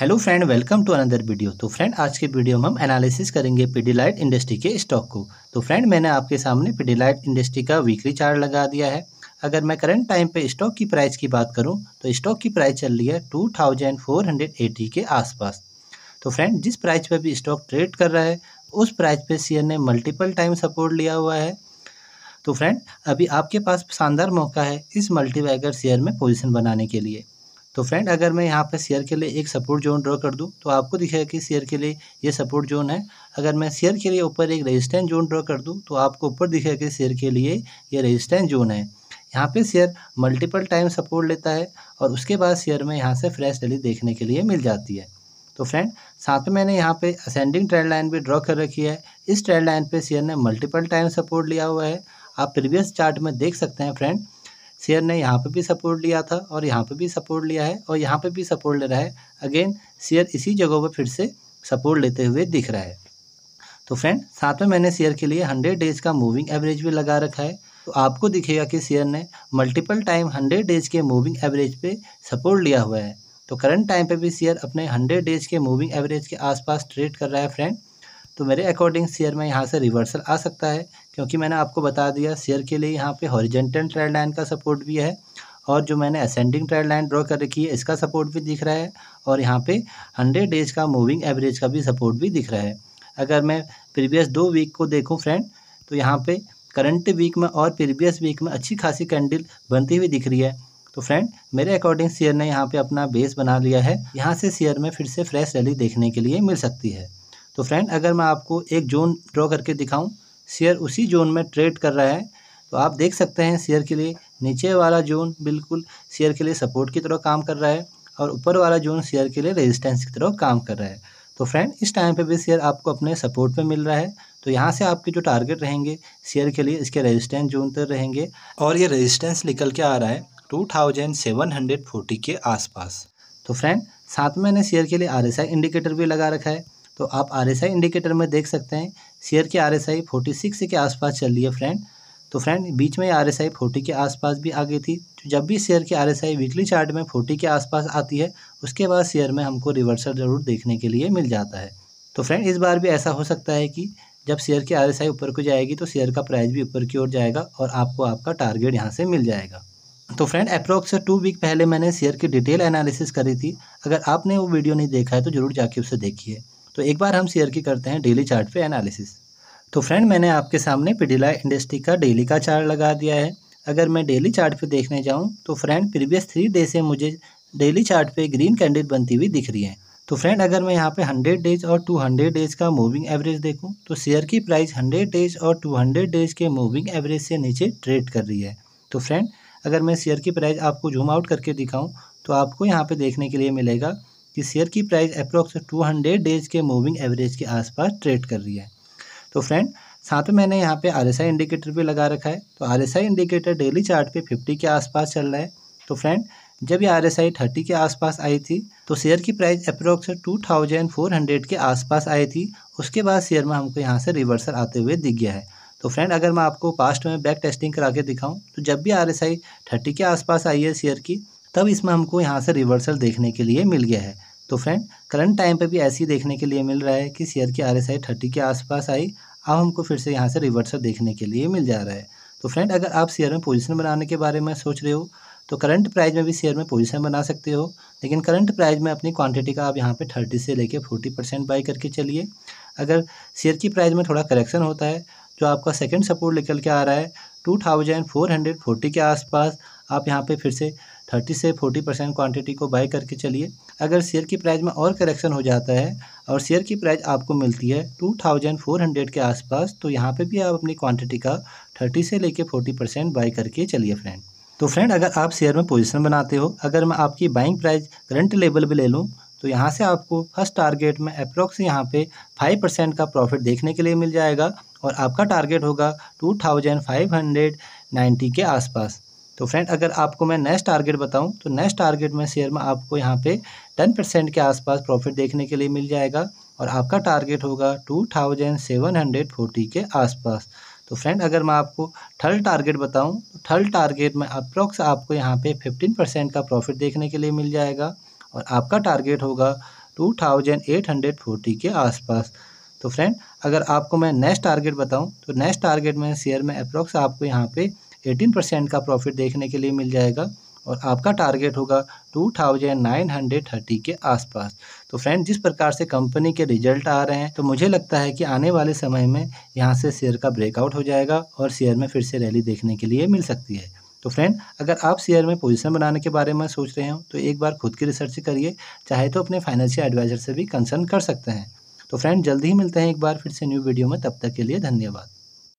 Hello friend, welcome to another video. तो friend, आज के वीडियो में हम एनालिसिस करेंगे पिडिलाइट इंडस्ट्री के स्टॉक को। तो फ्रेंड, मैंने आपके सामने पिडिलाइट इंडस्ट्री का वीकली चार्ट लगा दिया है। अगर मैं करंट टाइम पे स्टॉक की प्राइस की बात करूं तो स्टॉक की प्राइस चल रही है 2480 के आसपास। तो फ्रेंड, जिस प्राइस पर भी स्टॉक ट्रेड कर रहा है उस प्राइस पर शेयर ने मल्टीपल टाइम सपोर्ट लिया हुआ है। तो फ्रेंड, अभी आपके पास शानदार मौका है इस मल्टीबैगर शेयर में पोजीशन बनाने के लिए। तो फ्रेंड, अगर मैं यहाँ पर शेयर के लिए एक सपोर्ट जोन ड्रॉ कर दूँ तो आपको दिखेगा कि शेयर के लिए ये सपोर्ट जोन है। अगर मैं शेयर के लिए ऊपर एक रेजिस्टेंस जोन ड्रॉ कर दूँ तो आपको ऊपर दिखेगा कि शेयर के लिए ये रेजिस्टेंस जोन है। यहाँ पे शेयर मल्टीपल टाइम सपोर्ट लेता है और उसके बाद शेयर में यहाँ से फ्रेश रैली देखने के लिए मिल जाती है। तो फ्रेंड, साथ में मैंने यहाँ पे असेंडिंग ट्रेड लाइन भी ड्रॉ कर रखी है। इस ट्रेड लाइन पे शेयर ने मल्टीपल टाइम सपोर्ट लिया हुआ है। आप प्रीवियस चार्ट में देख सकते हैं फ्रेंड, शेयर ने यहाँ पे भी सपोर्ट लिया था और यहाँ पे भी सपोर्ट लिया है और यहाँ पे भी सपोर्ट ले रहा है। अगेन शेयर इसी जगहों पर फिर से सपोर्ट लेते हुए दिख रहा है। तो फ्रेंड, साथ में मैंने शेयर के लिए 100 डेज़ का मूविंग एवरेज भी लगा रखा है। तो आपको दिखेगा कि शेयर ने मल्टीपल टाइम 100 डेज़ के मूविंग एवरेज पे सपोर्ट लिया हुआ है। तो करंट टाइम पे भी शेयर अपने 100 डेज़ के मूविंग एवरेज के आसपास ट्रेड कर रहा है फ्रेंड। तो मेरे अकॉर्डिंग शेयर में यहाँ से रिवर्सल आ सकता है, क्योंकि मैंने आपको बता दिया शेयर के लिए यहाँ पे हॉरिजॉन्टल ट्रेड लाइन का सपोर्ट भी है और जो मैंने असेंडिंग ट्रेड लाइन ड्रॉ कर रखी है इसका सपोर्ट भी दिख रहा है और यहाँ पे 100 डेज़ का मूविंग एवरेज का भी सपोर्ट भी दिख रहा है। अगर मैं प्रीवियस 2 वीक को देखूँ फ्रेंड, तो यहाँ पर करंट वीक में और प्रीवियस वीक में अच्छी खासी कैंडल बनती हुई दिख रही है। तो फ्रेंड, मेरे अकॉर्डिंग शेयर ने यहाँ पे अपना बेस बना लिया है। यहाँ से शेयर में फिर से फ्रेश रैली देखने के लिए मिल सकती है। तो फ्रेंड, अगर मैं आपको एक जोन ड्रॉ करके दिखाऊं, शेयर उसी जोन में ट्रेड कर रहा है। तो आप देख सकते हैं शेयर के लिए नीचे वाला जोन बिल्कुल शेयर के लिए सपोर्ट की तरह काम कर रहा है और ऊपर वाला जोन शेयर के लिए रेजिस्टेंस की तरह काम कर रहा है। तो फ्रेंड, इस टाइम पे भी शेयर आपको अपने सपोर्ट पे मिल रहा है। तो यहाँ से आपके जो टारगेट रहेंगे शेयर के लिए इसके रेजिस्टेंस जोन पर रहेंगे और ये रेजिस्टेंस निकल के आ रहा है 2740 के आसपास। तो फ्रेंड, साथ में मैंने शेयर के लिए RSI इंडिकेटर भी लगा रखा है। तो आप RSI इंडिकेटर में देख सकते हैं शेयर की RSI 46 के आसपास चल रही है फ्रेंड। तो फ्रेंड, बीच में RSI 40 के आसपास भी आ गई थी। तो जब भी शेयर की RSI वीकली चार्ट में 40 के आसपास आती है उसके बाद शेयर में हमको रिवर्सल ज़रूर देखने के लिए मिल जाता है। तो फ्रेंड, इस बार भी ऐसा हो सकता है कि जब शेयर की RSI ऊपर को जाएगी तो शेयर का प्राइस भी ऊपर की ओर जाएगा और आपको आपका टारगेट यहाँ से मिल जाएगा। तो फ्रेंड, अप्रॉक्स 2 वीक पहले मैंने शेयर की डिटेल एनालिसिस करी थी। अगर आपने वो वीडियो नहीं देखा है तो ज़रूर जाके उसे देखिए। तो एक बार हम शेयर की करते हैं डेली चार्ट पे एनालिसिस। तो फ्रेंड, मैंने आपके सामने पिडिलाइट इंडस्ट्री का डेली का चार्ट लगा दिया है। अगर मैं डेली चार्ट पे देखने जाऊं तो फ्रेंड, प्रीवियस 3 डे से मुझे डेली चार्ट पे ग्रीन कैंडल बनती हुई दिख रही है। तो फ्रेंड, अगर मैं यहाँ पे 100 डेज़ और 200 डेज़ का मूविंग एवरेज देखूँ तो शेयर की प्राइस 100 डेज़ और 200 डेज़ के मूविंग एवरेज से नीचे ट्रेड कर रही है। तो फ्रेंड, अगर मैं शेयर की प्राइस आपको जूम आउट करके दिखाऊँ तो आपको यहाँ पर देखने के लिए मिलेगा कि शेयर की प्राइस अप्रॉक्स 200 डेज़ के मूविंग एवरेज के आसपास ट्रेड कर रही है। तो फ्रेंड, साथ में मैंने यहाँ पे RSI इंडिकेटर भी लगा रखा है। तो RSI इंडिकेटर डेली चार्ट पे 50 के आसपास चल रहा है। तो फ्रेंड, जब ये RSI 30 के आसपास आई थी तो शेयर की प्राइस अप्रॉक्स 2400 के आसपास आई थी। उसके बाद शेयर में हमको यहाँ से रिवर्सल आते हुए दिख गया है। तो फ्रेंड, अगर मैं आपको पास्ट में बैक टेस्टिंग करा के दिखाऊँ तो जब भी RSI 30 के आसपास आई है शेयर की, तब इसमें हमको यहाँ से रिवर्सल देखने के लिए मिल गया है। तो फ्रेंड, करंट टाइम पे भी ऐसी देखने के लिए मिल रहा है कि शेयर की RSI 30 के आसपास आई, अब हमको फिर से यहाँ से रिवर्सल देखने के लिए मिल जा रहा है। तो फ्रेंड, अगर आप शेयर में पोजीशन बनाने के बारे में सोच रहे हो तो करंट प्राइस में भी शेयर में पोजीशन बना सकते हो, लेकिन करंट प्राइस में अपनी क्वांटिटी का आप यहाँ पे 30 से लेकर 40% बाई करके चलिए। अगर शेयर की प्राइस में थोड़ा करेक्शन होता है, जो आपका सेकेंड सपोर्ट निकल के आ रहा है 2440 के आसपास, आप यहाँ पे फिर से 30 से 40% क्वांटिटी को बाई करके चलिए। अगर शेयर की प्राइस में और करेक्शन हो जाता है और शेयर की प्राइस आपको मिलती है 2400 के आसपास, तो यहाँ पे भी आप अपनी क्वांटिटी का 30 से लेके 40% बाई करके चलिए फ्रेंड। तो फ्रेंड, अगर आप शेयर में पोजीशन बनाते हो, अगर मैं आपकी बाइंग प्राइस करंट लेवल भी ले लूँ तो यहाँ से आपको फर्स्ट टारगेट में अप्रॉक्स यहाँ पे 5% का प्रॉफिट देखने के लिए मिल जाएगा और आपका टारगेट होगा 2590 के आसपास। तो फ्रेंड, अगर आपको मैं नेक्स्ट टारगेट बताऊं तो नेक्स्ट टारगेट में शेयर में आपको यहाँ पे 10% के आसपास प्रॉफिट देखने के लिए मिल जाएगा और आपका टारगेट होगा 2740 के आसपास। तो फ्रेंड, अगर मैं आपको थर्ड टारगेट बताऊं तो थर्ड टारगेट में अप्रॉक्स आपको यहाँ पे 15% का प्रॉफिट देखने के लिए मिल जाएगा और आपका टारगेट होगा 2840 के आसपास। तो फ्रेंड अगर आपको मैं नेक्स्ट टारगेट बताऊं तो नेक्स्ट टारगेट में शेयर में अप्रॉक्स आपको यहाँ पे 18% का प्रॉफिट देखने के लिए मिल जाएगा और आपका टारगेट होगा 2930 के आसपास। तो फ्रेंड जिस प्रकार से कंपनी के रिजल्ट आ रहे हैं तो मुझे लगता है कि आने वाले समय में यहाँ से शेयर का ब्रेकआउट हो जाएगा और शेयर में फिर से रैली देखने के लिए मिल सकती है। तो फ्रेंड अगर आप शेयर में पोजीशन बनाने के बारे में सोच रहे हो तो एक बार खुद की रिसर्च करिए, चाहे तो अपने फाइनेंशियल एडवाइजर से भी कंसर्न कर सकते हैं। तो फ्रेंड जल्दी ही मिलते हैं एक बार फिर से न्यू वीडियो में, तब तक के लिए धन्यवाद।